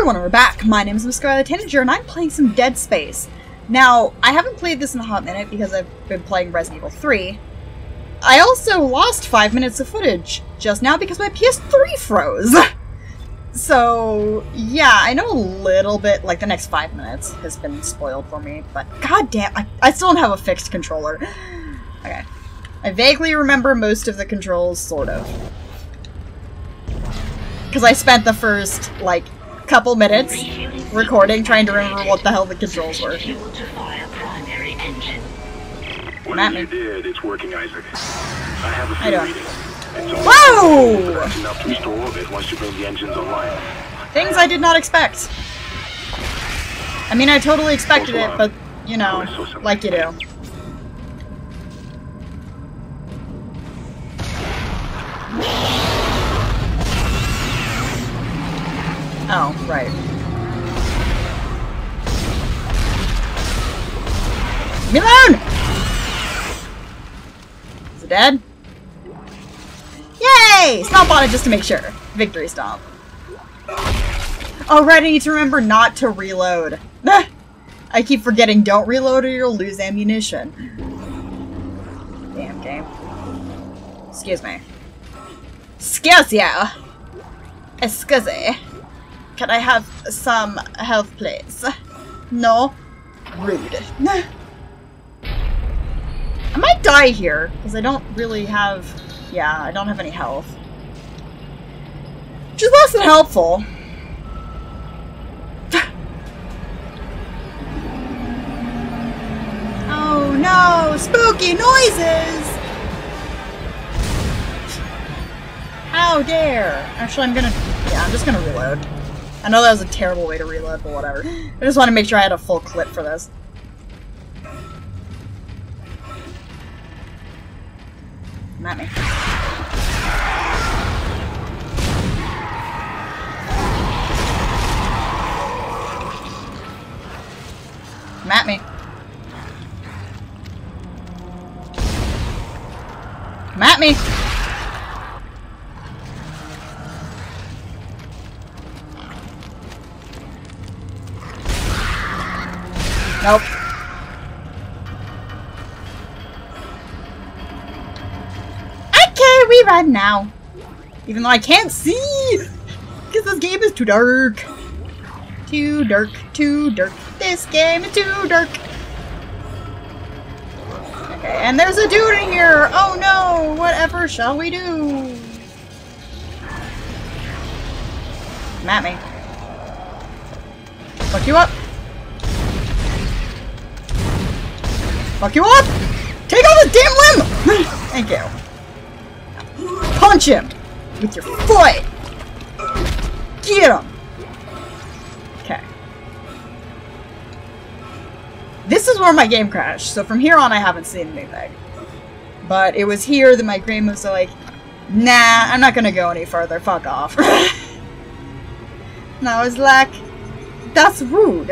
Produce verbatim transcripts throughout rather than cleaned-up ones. everyone, we're back! My name is MissScarletTanager, and I'm playing some Dead Space. Now, I haven't played this in a hot minute because I've been playing Resident Evil three. I also lost five minutes of footage just now because my P S three froze! So, yeah, I know a little bit, like, the next five minutes has been spoiled for me, but goddamn, I, I still don't have a fixed controller. Okay. I vaguely remember most of the controls, sort of. Because I spent the first, like, couple minutes recording trying to remember what the hell the controls were. What at me. You did, it's working, Isaac. I have a few readings. Whoa! That's enough to restore orbit once you bring the engines online. Things I did not expect. I mean, I totally expected it, but, you know, like you do. Oh, right. Leave me alone! Is it dead? Yay! Stomp on it just to make sure. Victory stomp. Oh, right, I need to remember not to reload. I keep forgetting, don't reload or you'll lose ammunition. Damn game. Excuse me. Excuse ya! Excuse me. Can I have some health, please? No? Rude. I might die here, because I don't really have... Yeah, I don't have any health. Which is less than helpful. Oh no! Spooky noises! How dare! Actually, I'm gonna... Yeah, I'm just gonna reload. I know that was a terrible way to reload, but whatever. I just want to make sure I had a full clip for this. Not me. Come at me. Come at me. Nope. Okay, we run now. Even though I can't see, because this game is too dark. Too dark, too dark. This game is too dark. Okay, and there's a dude in here! Oh no! Whatever shall we do? Come at me. Fuck you up! Fuck you up! Take out the damn limb! Thank you. Punch him! With your foot! Get him! This is where my game crashed, so from here on I haven't seen anything. But it was here that my game was like, nah, I'm not gonna go any further, fuck off. And I was like, that's rude.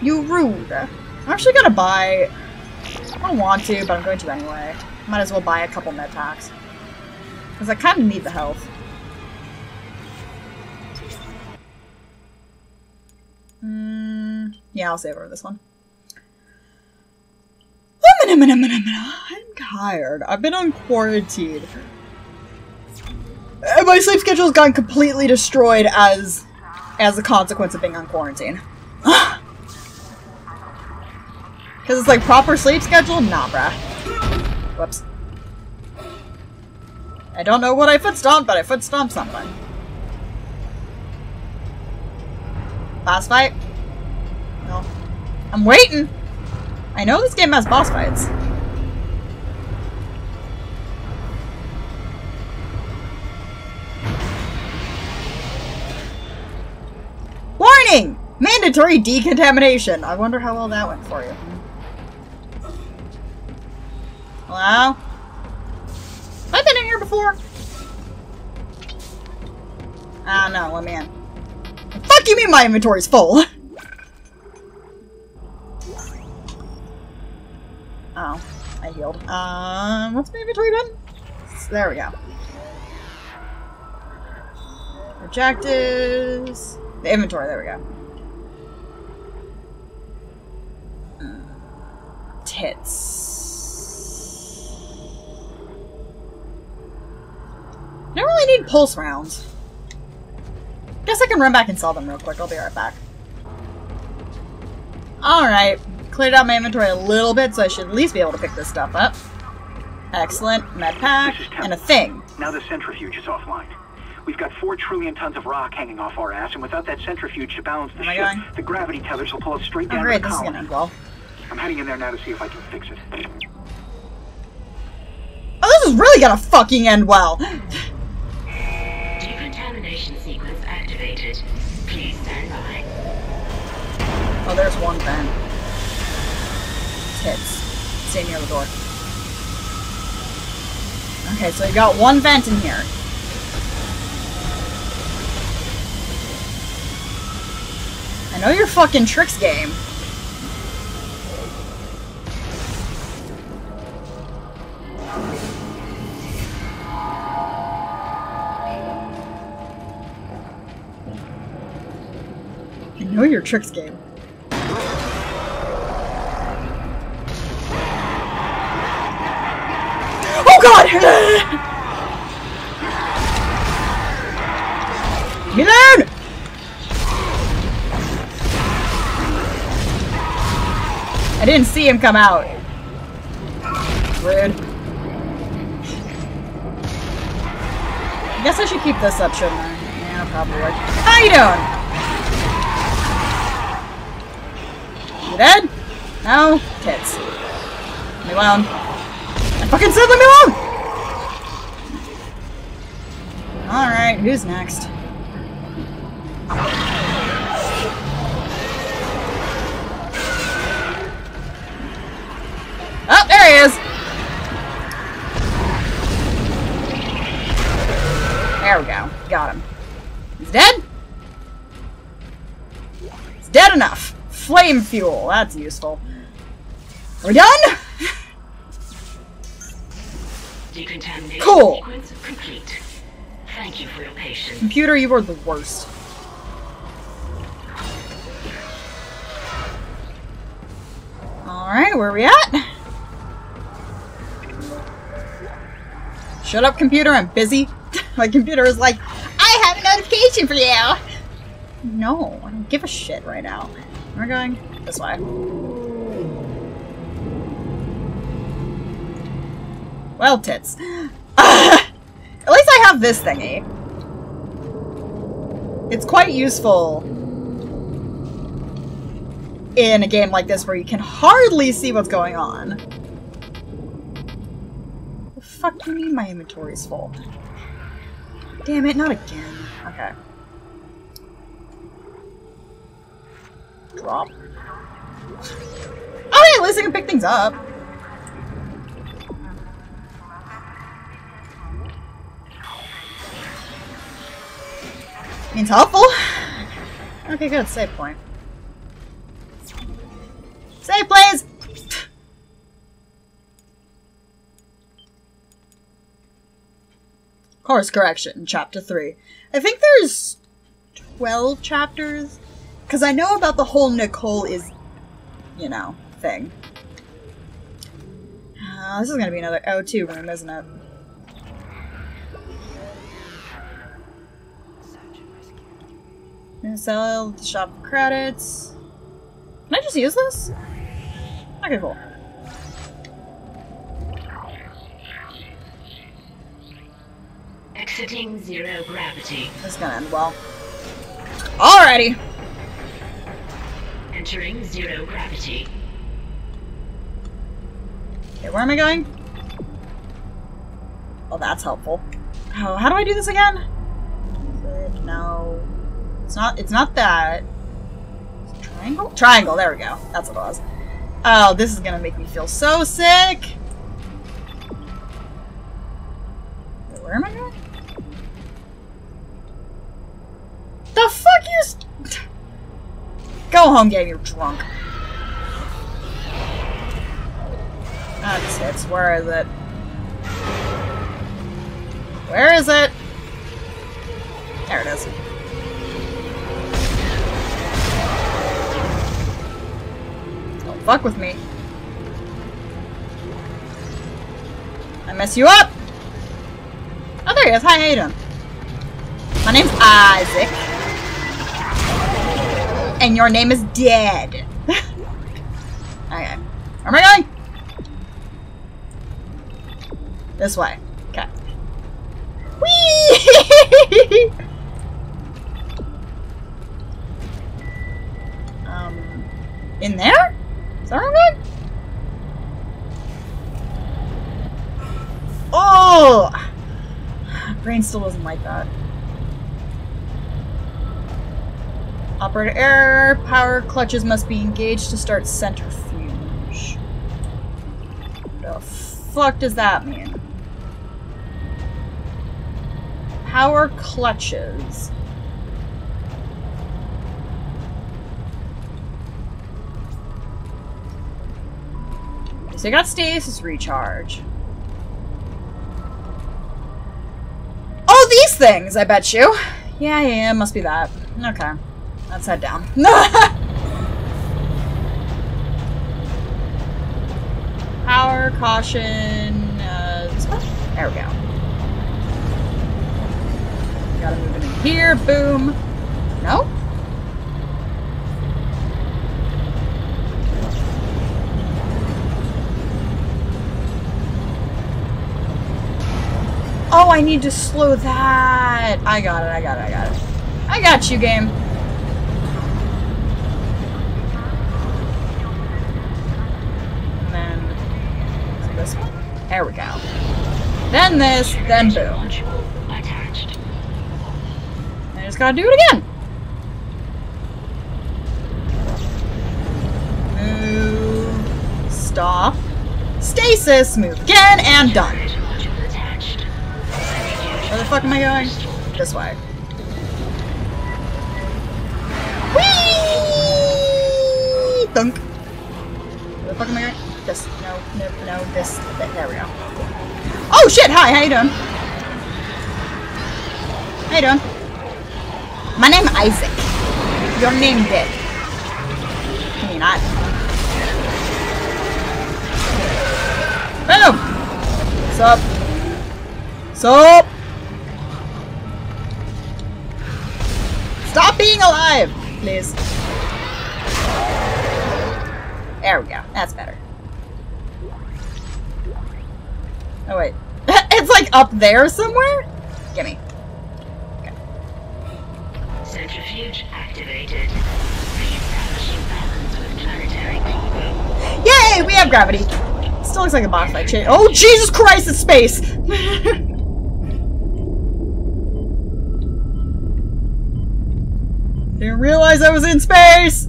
You rude. I'm actually gonna buy... I don't want to, but I'm going to anyway. Might as well buy a couple med packs. Because I kind of need the health. Mm, yeah, I'll save over this one. I'm tired. I've been on quarantine. My sleep schedule's gone completely destroyed as as a consequence of being on quarantine. Because it's like, proper sleep schedule? Nah, bruh. Whoops. I don't know what I foot stomped, but I foot stomped something. Boss fight? No. I'm waiting! I know this game has boss fights. Warning! Mandatory decontamination. I wonder how well that went for you. Hello? Have I been in here before? Ah, no, let me in. Fuck you mean my inventory's full? Oh, I healed. Um, what's my inventory button? There we go. Objectives. The inventory, there we go. Mm. Tits. I don't really need pulse rounds. Guess I can run back and sell them real quick. I'll be right back. Alright. Cleared out my inventory a little bit, so I should at least be able to pick this stuff up. Excellent. Med pack. And a thing. Now the centrifuge is offline. We've got four trillion tons of rock hanging off our ass, and without that centrifuge to balance the ship, going? the gravity tethers will pull us straight down oh, great. to the this column. Is gonna I'm heading in there now to see if I can fix it. Oh, this is really gonna fucking end well! Decontamination sequence activated. Please stand by. Oh, there's one vent. Tits. Stay near the door. Okay, so you got one vent in here. I know your fucking tricks game. I know your tricks game. Oh god! Get me down! I didn't see him come out. Rude. I guess I should keep this up, shouldn't I? Yeah, probably. How you doing? You dead? No? Tits. Leave me alone. I fucking said leave me alone! Alright, who's next? Oh, there he is! There we go. Got him. He's dead? He's dead enough. Flame fuel. That's useful. Are we done? Decontamination cool. Sequence complete. Thank you for your patience. Computer, you are the worst. Alright, where are we at? Shut up, computer, I'm busy. My computer is like, I have a notification for you! No, I don't give a shit right now. We're going this way. Well, tits. At least I have this thingy. It's quite useful in a game like this where you can hardly see what's going on. Fuck, you mean my inventory's full? Damn it, not again. Okay. Drop. Oh, yeah, at least I can pick things up. Means helpful. Okay, good. Save point. Save, please! Course correction, chapter three. I think there's twelve chapters, because I know about the whole Nicole is, you know, thing. Uh, this is going to be another O two room, isn't it? I'm gonna sell the shop credits. Can I just use this? Okay, cool. Exiting zero gravity. This is gonna end well. Alrighty! Entering zero gravity. Okay, where am I going? Oh, that's helpful. Oh, how do I do this again? No. It's not, it's not that. It's triangle? Triangle, there we go. That's what it was. Oh, this is gonna make me feel so sick! Where am I going? The fuck you st- Go home, game, you're drunk. That's it. Where is it? Where is it? There it is. fuck with me. I mess you up! Oh, there he is. Hi, how you doing? My name's Isaac. And your name is Dead. Okay. Where am I going? This way. Okay. Whee! um, in there? Is that right? Oh! My brain still doesn't like that. Operator error. Power clutches must be engaged to start centrifuge. What the fuck does that mean? Power clutches. So I got stasis recharge. Oh, these things, I bet you. Yeah, yeah, yeah, must be that. Okay. Let's head down. Power, caution, uh, this one? There we go. Gotta move it in here, boom. No? Oh, I need to slow that. I got it, I got it, I got it. I got you, game. There we go. Then this, then boom. I just gotta do it again. Move. Stop. Stasis. Move again, and done. Where the fuck am I going? This way. Whee! Thunk. Where the fuck am I going? This, no, no, no, this, th there we go. Oh shit, hi, how you doing? How you doing? My name Isaac. Your name Dead. I mean, I... Boom! Sup? Sup? Stop being alive, please. There we go, that's better. Oh wait, it's like up there somewhere? Gimme. Okay. Centrifuge activated. Reestablishing balance with planetary combo. Yay! We have gravity. Still looks like a box fight. Oh Jesus Christ! It's space. Didn't realize I was in space.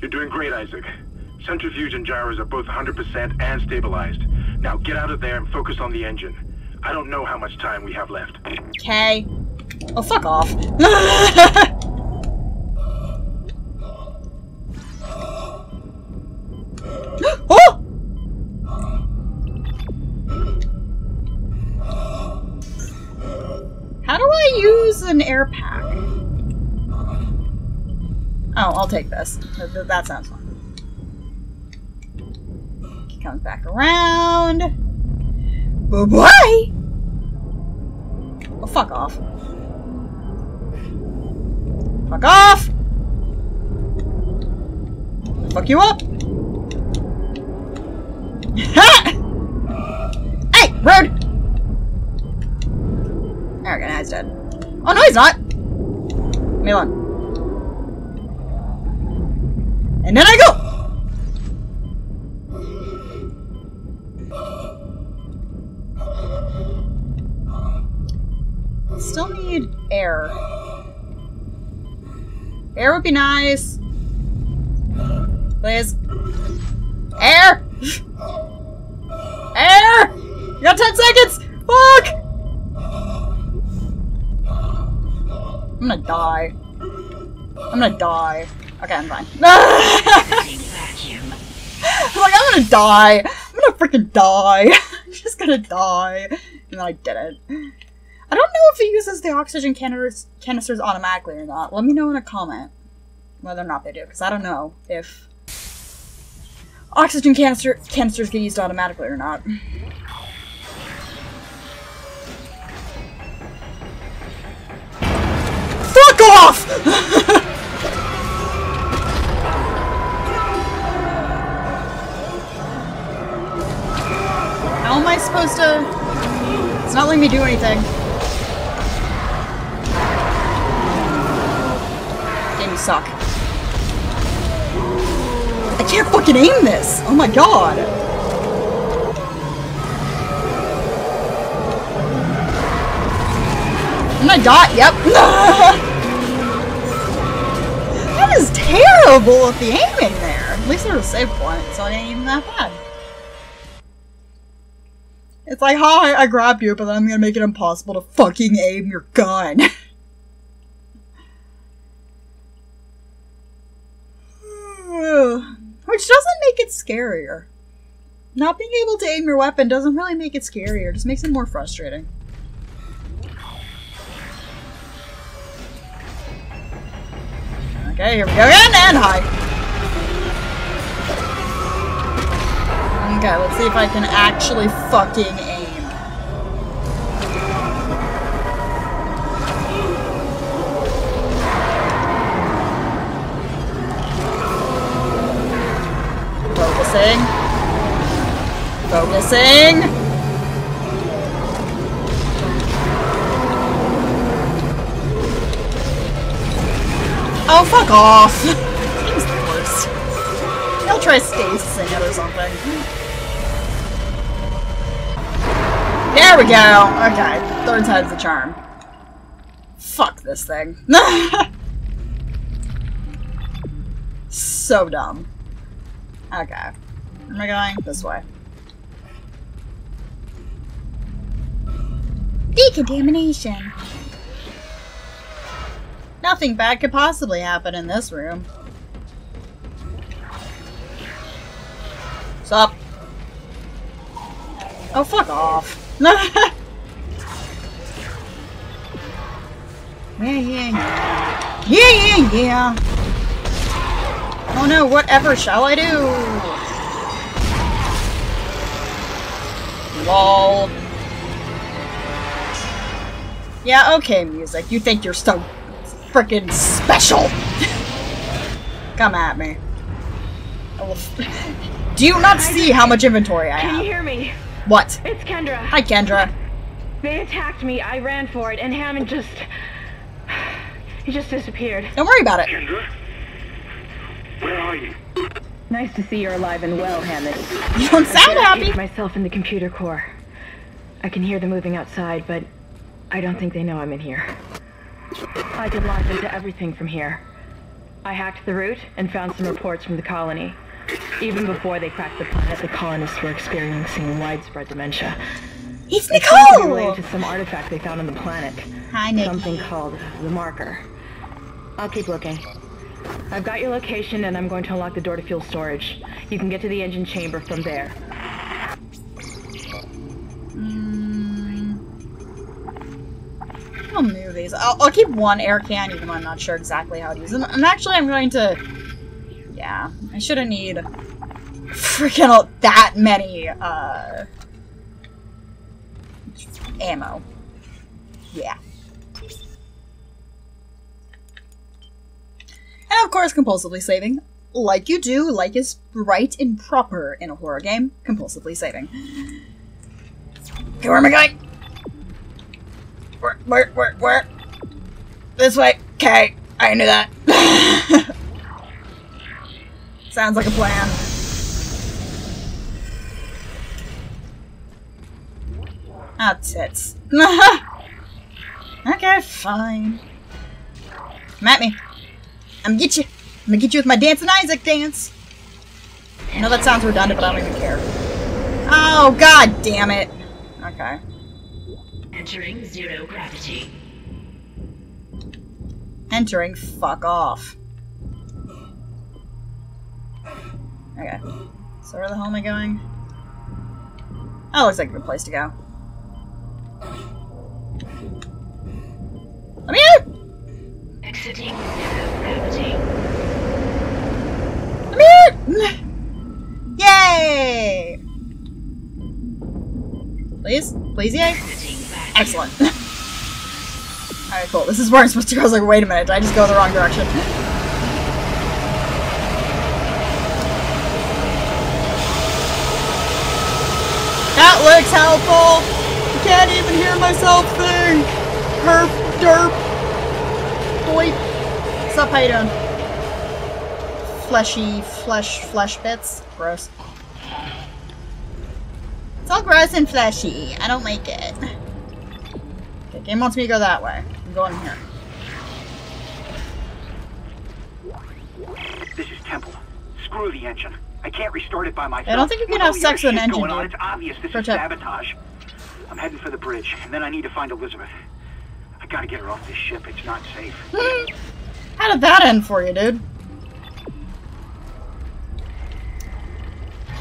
You're doing great, Isaac. Centrifuge and gyros are both one hundred percent and stabilized. Now get out of there and focus on the engine. I don't know how much time we have left. Okay. Oh, fuck off. Oh! How do I use an air pack? Oh, I'll take this. That, that sounds fun. Comes back around. Bye bye. Oh, fuck off. Fuck off. Fuck you up. Hey, rude. There we go. Now he's dead. Oh no, he's not. Leave me alone. And then I go. Still need air. Air would be nice. Please. Air! Air! You got ten seconds! Fuck! I'm gonna die. I'm gonna die. Okay, I'm fine. I'm like, I'm gonna die. I'm gonna freaking die. I'm just gonna die. And I didn't. I don't know if it uses the oxygen canisters automatically or not. Let me know in a comment. whether or not they do, because I don't know if oxygen canister canisters get used automatically or not. Fuck off! How am I supposed to? It's not letting me do anything. Game, you suck. I can't fucking aim this! Oh my god! I'm gonna die, yep. That is terrible at the aiming there. At least there was a save point, so I ain't even that bad. It's like, hi, I grabbed you, but then I'm gonna make it impossible to fucking aim your gun. Which doesn't make it scarier. Not being able to aim your weapon doesn't really make it scarier, it just makes it more frustrating. Okay, here we go, and, and hi! Okay, let's see if I can actually fucking aim. Focusing. Focusing. Oh, fuck off. Seems the worst. I'll try spacing it or something. There we go! Okay, third time's the charm. Fuck this thing. So dumb. Okay. Where am I going? This way. Decontamination. Nothing bad could possibly happen in this room. What's up? Oh, fuck off. yeah, yeah, yeah. Yeah, yeah, yeah. Oh no, whatever shall I do? Lol. Yeah, okay, music. You think you're so frickin' special. Come at me. I will f do you not see how much inventory I have? Can you hear me? What? It's Kendra. Hi, Kendra. They attacked me. I ran for it, and Hammond just... he just disappeared. Don't worry about it. Kendra? Where are you? Nice to see you're alive and well, Hammond. You don't sound happy. Myself in the computer core. I can hear them moving outside, but I don't think they know I'm in here. I could lock into everything from here. I hacked the route and found some reports from the colony. Even before they cracked the planet, the colonists were experiencing widespread dementia. It's Nicole! It's related to some artifact they found on the planet. Hi, Nick. Something called the marker. I'll keep looking. I've got your location, and I'm going to unlock the door to fuel storage. You can get to the engine chamber from there. Mm. I'll move these. I'll, I'll keep one air can, even though I'm not sure exactly how to use them. And actually, I'm going to... yeah, I should've need freaking all that many, uh, ammo. Yeah. And of course, compulsively saving. Like you do, like is right and proper in a horror game. Compulsively saving. Okay, where am I going? Where, where, where, where? This way. Okay, I knew that. Sounds like a plan. Ah, tits. Okay, fine. Come at me. I'm gonna get you. I'm gonna get you with my dancing Isaac dance. I know that sounds redundant, but I don't even care. Oh, god damn it. Okay. Entering zero gravity. Entering, fuck off. Okay, so where the hell am I going? Oh, looks like a good place to go. Let me out! Exiting zero gravity. it! Yay! Please? Please, yay? Excellent. Alright, cool. This is where I'm supposed to go. I was like, wait a minute, did I just go the wrong direction? That looks helpful! I can't even hear myself think! Herp, derp, boy. What's up, how you doing? Fleshy, flesh, flesh bits? Gross. It's all gross and fleshy. I don't like it. Okay, game wants me to go that way. I'm going here. This is Temple. Screw the engine. I can't restart it by myself. I don't think you can have sex with an engine, dude. It's obvious this is sabotage. I'm heading for the bridge, and then I need to find Elizabeth. I gotta get her off this ship. It's not safe. How did that end for you, dude?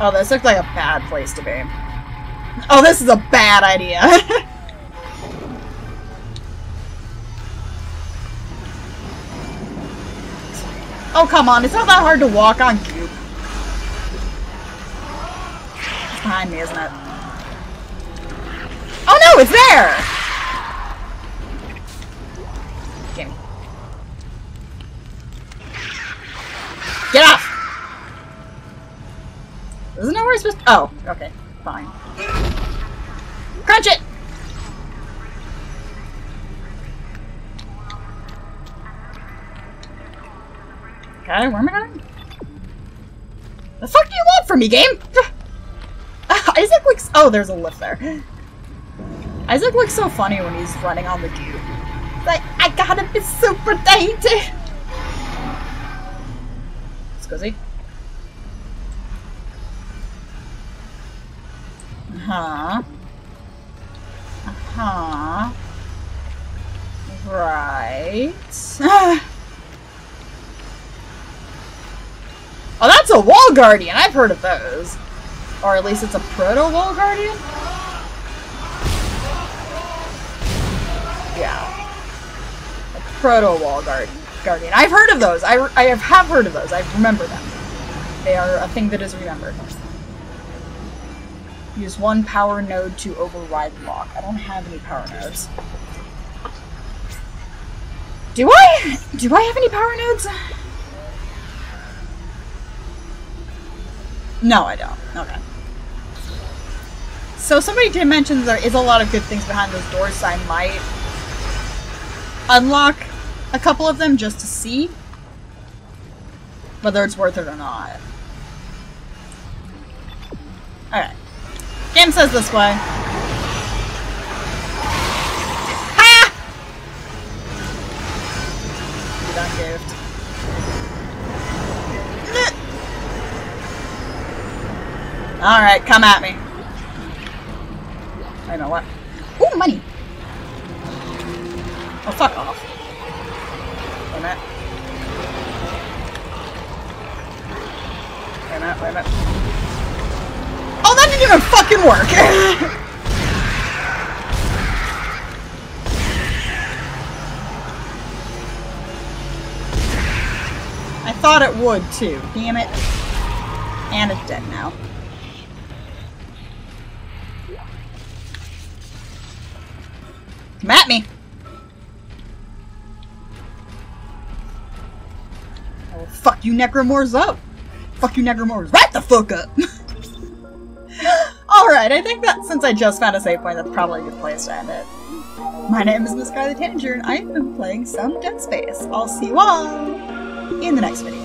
Oh, this looks like a bad place to be. Oh, this is a bad idea. Oh, come on. It's not that hard to walk on goop. Behind me, isn't it? Oh no, it's there! Get me. Get off! Isn't that where it's supposed to- oh, okay, fine. Crunch it! Got it, where am I going? The fuck do you want from me, game? Isaac looks- oh, there's a lift there. Isaac looks so funny when he's running on the cube. Like, I gotta be super dainty! Excuse me. Uh-huh. Uh-huh. Right. Oh, that's a wall guardian! I've heard of those. Or at least it's a proto-wall guardian? Yeah. A proto-wall guardian. Guardian. I've heard of those! I, I have heard of those. I remember them. They are a thing that is remembered. Use one power node to override lock. I don't have any power nodes. Do I? Do I have any power nodes? No, I don't. Okay. So somebody did mention there is a lot of good things behind those doors, so I might unlock a couple of them just to see whether it's worth it or not. Alright. Game says this way. Ha! You don't give. Alright, come at me. I know what. Ooh, money! Oh, fuck off. Wait a minute. Wait a minute, wait a minute. Oh, that didn't even fucking work! I thought it would, too. Damn it. And it's dead now. Come at me! Oh, fuck you Necromores up! Fuck you Necromores right the fuck up! Alright, I think that since I just found a save point, that's probably a good place to end it. My name is MissScarletTanager and I've been playing some Dead Space. I'll see you all in the next video.